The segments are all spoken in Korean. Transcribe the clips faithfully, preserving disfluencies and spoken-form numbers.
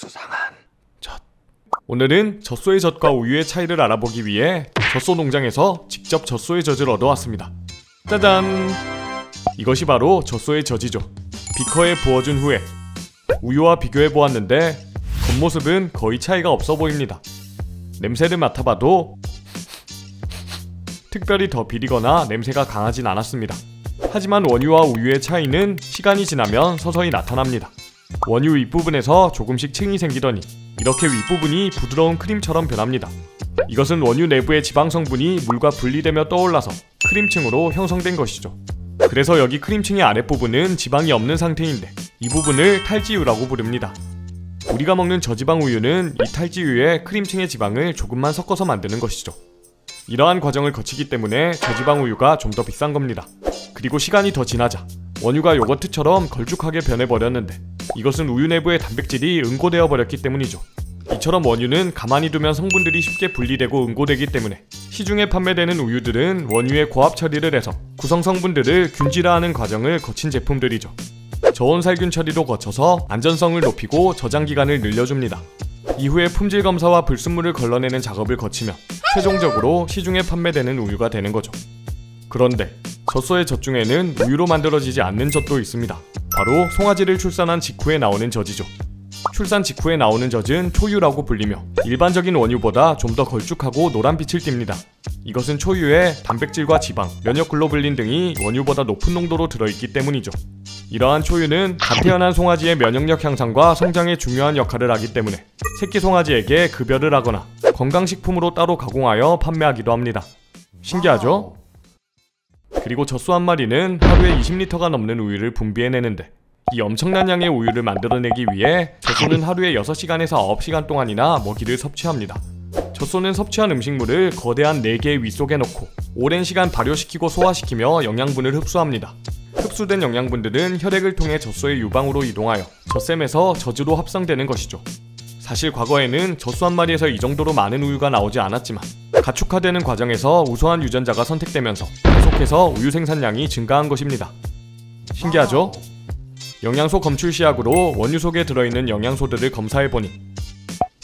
수상한 젖. 오늘은 젖소의 젖과 우유의 차이를 알아보기 위해 젖소 농장에서 직접 젖소의 젖을 얻어왔습니다. 짜잔! 이것이 바로 젖소의 젖이죠. 비커에 부어준 후에 우유와 비교해보았는데 겉모습은 거의 차이가 없어 보입니다. 냄새를 맡아봐도 특별히 더 비리거나 냄새가 강하진 않았습니다. 하지만 원유와 우유의 차이는 시간이 지나면 서서히 나타납니다. 원유 윗부분에서 조금씩 층이 생기더니 이렇게 윗부분이 부드러운 크림처럼 변합니다. 이것은 원유 내부의 지방 성분이 물과 분리되며 떠올라서 크림층으로 형성된 것이죠. 그래서 여기 크림층의 아랫부분은 지방이 없는 상태인데 이 부분을 탈지유라고 부릅니다. 우리가 먹는 저지방 우유는 이 탈지유에 크림층의 지방을 조금만 섞어서 만드는 것이죠. 이러한 과정을 거치기 때문에 저지방 우유가 좀 더 비싼 겁니다. 그리고 시간이 더 지나자 원유가 요거트처럼 걸쭉하게 변해버렸는데 이것은 우유 내부의 단백질이 응고되어 버렸기 때문이죠. 이처럼 원유는 가만히 두면 성분들이 쉽게 분리되고 응고되기 때문에 시중에 판매되는 우유들은 원유의 고압 처리를 해서 구성 성분들을 균질화하는 과정을 거친 제품들이죠. 저온 살균 처리로 거쳐서 안전성을 높이고 저장기간을 늘려줍니다. 이후에 품질 검사와 불순물을 걸러내는 작업을 거치며 최종적으로 시중에 판매되는 우유가 되는 거죠. 그런데 젖소의 젖 중에는 우유로 만들어지지 않는 젖도 있습니다. 바로 송아지를 출산한 직후에 나오는 젖이죠. 출산 직후에 나오는 젖은 초유라고 불리며 일반적인 원유보다 좀 더 걸쭉하고 노란 빛을 띱니다. 이것은 초유에 단백질과 지방, 면역글로불린 등이 원유보다 높은 농도로 들어있기 때문이죠. 이러한 초유는 갓 태어난 송아지의 면역력 향상과 성장에 중요한 역할을 하기 때문에 새끼 송아지에게 급여를 하거나 건강식품으로 따로 가공하여 판매하기도 합니다. 신기하죠? 그리고 젖소 한 마리는 하루에 이십 리터가 넘는 우유를 분비해내는데 이 엄청난 양의 우유를 만들어내기 위해 젖소는 하루에 여섯 시간에서 아홉 시간 동안이나 먹이를 섭취합니다. 젖소는 섭취한 음식물을 거대한 네 개의 위 속에 넣고 오랜 시간 발효시키고 소화시키며 영양분을 흡수합니다. 흡수된 영양분들은 혈액을 통해 젖소의 유방으로 이동하여 젖샘에서 젖으로 합성되는 것이죠. 사실 과거에는 젖소 한 마리에서 이 정도로 많은 우유가 나오지 않았지만 가축화되는 과정에서 우수한 유전자가 선택되면서 계속해서 우유 생산량이 증가한 것입니다. 신기하죠? 영양소 검출 시약으로 원유 속에 들어있는 영양소들을 검사해보니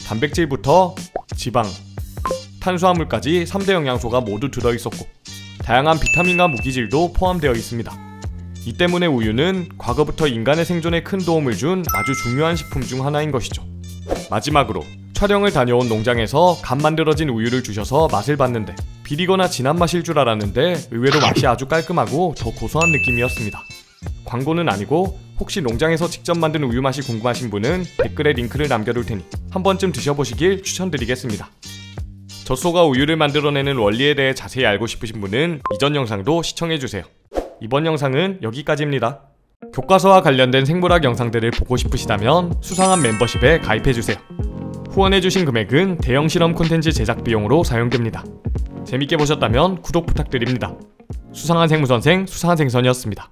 단백질부터 지방, 탄수화물까지 삼 대 영양소가 모두 들어있었고 다양한 비타민과 무기질도 포함되어 있습니다. 이 때문에 우유는 과거부터 인간의 생존에 큰 도움을 준 아주 중요한 식품 중 하나인 것이죠. 마지막으로 촬영을 다녀온 농장에서 갓 만들어진 우유를 주셔서 맛을 봤는데 비리거나 진한 맛일 줄 알았는데 의외로 맛이 아주 깔끔하고 더 고소한 느낌이었습니다. 광고는 아니고 혹시 농장에서 직접 만든 우유 맛이 궁금하신 분은 댓글에 링크를 남겨둘 테니 한 번쯤 드셔보시길 추천드리겠습니다. 젖소가 우유를 만들어내는 원리에 대해 자세히 알고 싶으신 분은 이전 영상도 시청해주세요. 이번 영상은 여기까지입니다. 교과서와 관련된 생물학 영상들을 보고 싶으시다면 수상한 멤버십에 가입해주세요. 후원해주신 금액은 대형 실험 콘텐츠 제작 비용으로 사용됩니다. 재밌게 보셨다면 구독 부탁드립니다. 수상한 생물선생 수상한 생선이었습니다.